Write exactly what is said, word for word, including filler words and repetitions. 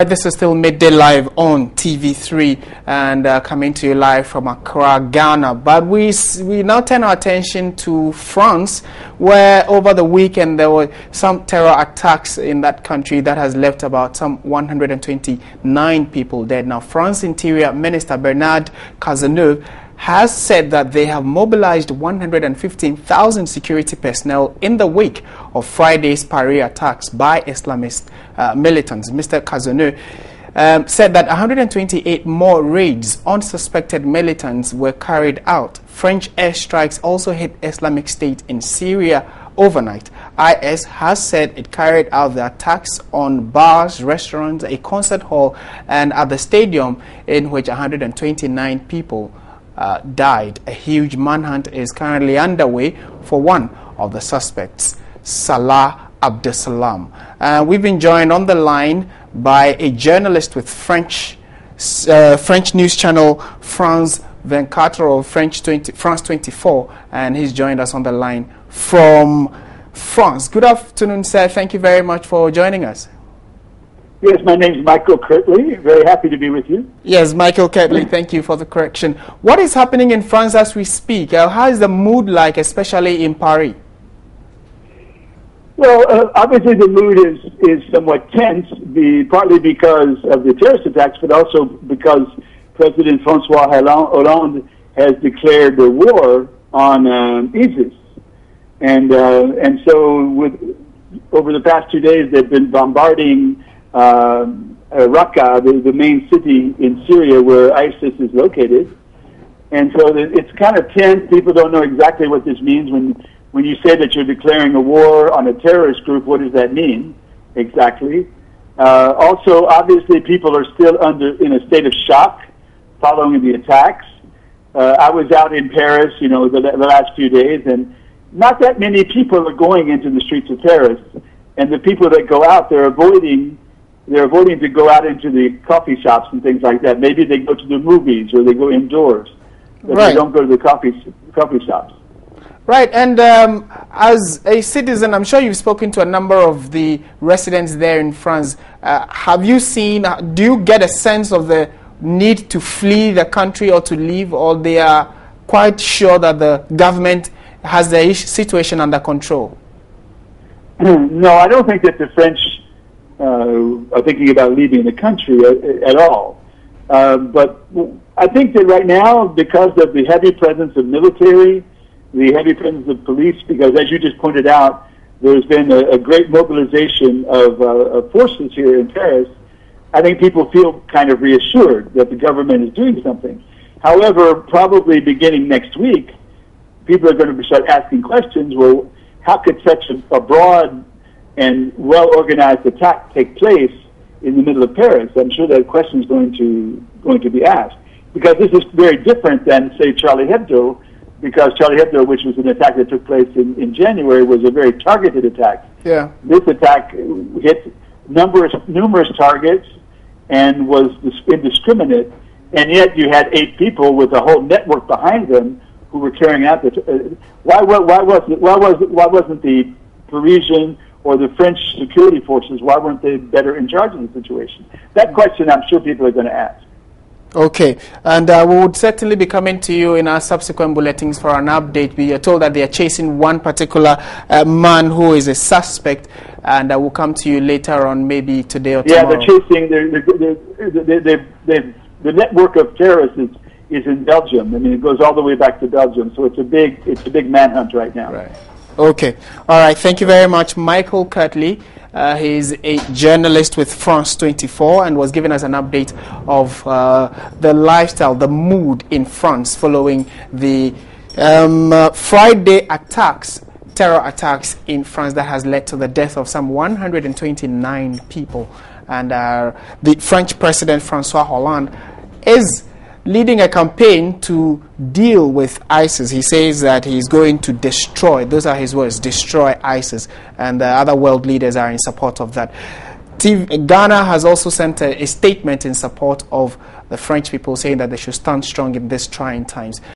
This is still Midday Live on T V three and uh, coming to you live from Accra, Ghana. But we we now turn our attention to France, where over the weekend there were some terror attacks in that country that has left about some one hundred twenty-nine people dead. Now, France Interior Minister Bernard Cazeneuve has said that they have mobilized one hundred fifteen thousand security personnel in the wake of Friday's Paris attacks by Islamist uh, militants. Mister Cazeneuve um, said that one hundred twenty-eight more raids on suspected militants were carried out. French airstrikes also hit Islamic State in Syria overnight. I S has said it carried out the attacks on bars, restaurants, a concert hall, and at the stadium, in which one hundred twenty-nine people Uh, died. A huge manhunt is currently underway for one of the suspects, Salah Abdesalam. Uh, we've been joined on the line by a journalist with French uh, French news channel France twenty-four of French twenty, France twenty-four, and he's joined us on the line from France. Good afternoon, sir. Thank you very much for joining us. Yes, my name is Michael Kirtley. Very happy to be with you. Yes, Michael Kirtley, thank you for the correction. What is happening in France as we speak? Uh, how is the mood like, especially in Paris? Well, uh, obviously the mood is, is somewhat tense, be, partly because of the terrorist attacks, but also because President Francois Hollande has declared the war on um, ISIS. And, uh, and so with, over the past two days, they've been bombarding Uh, uh, Raqqa, the, the main city in Syria where ISIS is located. And so it's kind of tense. People don't know exactly what this means. When, when you say that you're declaring a war on a terrorist group, what does that mean exactly? Uh, also, obviously, people are still under in a state of shock following the attacks. Uh, I was out in Paris, you know, the, the last few days, and not that many people are going into the streets of Paris. And the people that go out, they're avoiding... They're avoiding to go out into the coffee shops and things like that. Maybe they go to the movies or they go indoors. But right. They don't go to the coffee coffee shops. Right. And um, as a citizen, I'm sure you've spoken to a number of the residents there in France. Uh, have you seen, do you get a sense of the need to flee the country or to leave, or they are quite sure that the government has the situation under control? No, I don't think that the French Uh, are thinking about leaving the country at, at all. Uh, but I think that right now, because of the heavy presence of military, the heavy presence of police, because as you just pointed out, there's been a, a great mobilization of, uh, of forces here in Paris, I think people feel kind of reassured that the government is doing something. However, probably beginning next week, people are going to start asking questions, well, how could such a, a broad and well-organized attack take place in the middle of Paris? I'm sure that question is going to going to be asked, because this is very different than, say, Charlie Hebdo, because Charlie Hebdo, which was an attack that took place in, in January, was a very targeted attack. Yeah. This attack hit numerous numerous targets and was indiscriminate, and yet you had eight people with a whole network behind them who were carrying out the. Uh, why why wasn't why was why wasn't the Parisian or the French security forces, why weren't they better in charge of the situation? That question I'm sure people are going to ask. Okay, and uh, we would certainly be coming to you in our subsequent bulletins for an update. We are told that they are chasing one particular uh, man who is a suspect, and I uh, will come to you later on, maybe today or yeah, tomorrow. Yeah, they're chasing, they're, they're, they're, they're, the network of terrorists is, is in Belgium. I mean, it goes all the way back to Belgium, so it's a big, it's a big manhunt right now. Right. Okay. All right. Thank you very much, Michael Kirtley. Uh, he's a journalist with France twenty-four and was giving us an update of uh, the lifestyle, the mood in France following the um, uh, Friday attacks, terror attacks in France that has led to the death of some one hundred twenty-nine people. And uh, the French President Francois Hollande is leading a campaign to deal with ISIS. He says that he's going to destroy, those are his words, destroy ISIS, and the other world leaders are in support of that. T V, Ghana has also sent a, a statement in support of the French people, saying that they should stand strong in these trying times.